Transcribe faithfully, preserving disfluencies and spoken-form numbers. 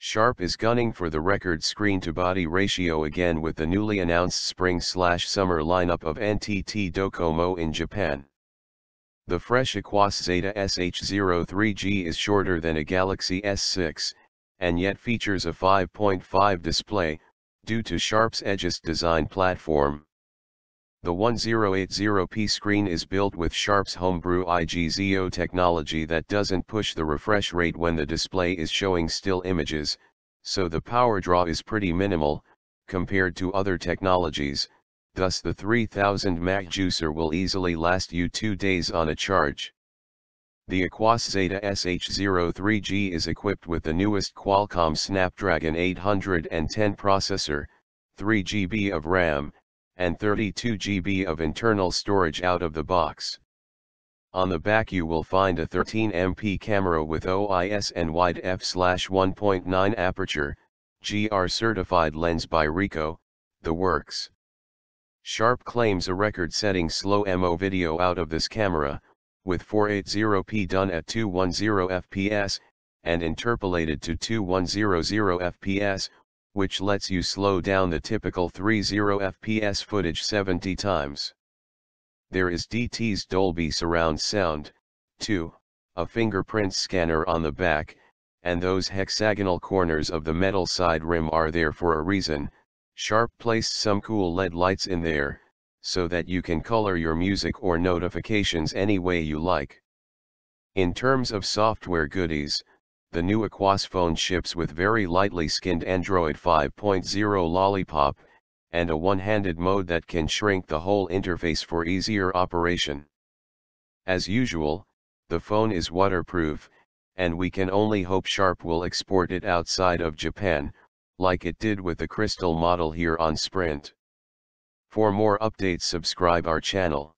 Sharp is gunning for the record screen-to-body ratio again with the newly announced spring-slash-summer lineup of N T T Docomo in Japan. The fresh Aquos ZETA S H zero three G is shorter than a Galaxy S six, and yet features a five point five display, due to Sharp's EDGEST design platform. The ten eighty p screen is built with Sharp's homebrew I G Z O technology that doesn't push the refresh rate when the display is showing still images, so the power draw is pretty minimal, compared to other technologies. Thus the three thousand milliamp hour juicer will easily last you two days on a charge. The Aquos ZETA S H zero three G is equipped with the newest Qualcomm Snapdragon eight hundred ten processor, three gigabytes of RAM, and thirty-two gigabytes of internal storage out of the box. On the back you will find a thirteen megapixel camera with O I S and wide f one point nine aperture, G R certified lens by Ricoh, the works. Sharp claims a record-setting slow-mo video out of this camera, with four eighty p done at two hundred ten f p s, and interpolated to two thousand f p s, which lets you slow down the typical thirty f p s footage seventy times. There is D T's Dolby surround sound, too, a fingerprint scanner on the back, and those hexagonal corners of the metal side rim are there for a reason. Sharp placed some cool L E D lights in there, so that you can color your music or notifications any way you like. In terms of software goodies, the new Aquos phone ships with very lightly skinned Android five point oh Lollipop, and a one-handed mode that can shrink the whole interface for easier operation. As usual, the phone is waterproof, and we can only hope Sharp will export it outside of Japan, like it did with the crystal model here on Sprint. For more updates, subscribe our channel.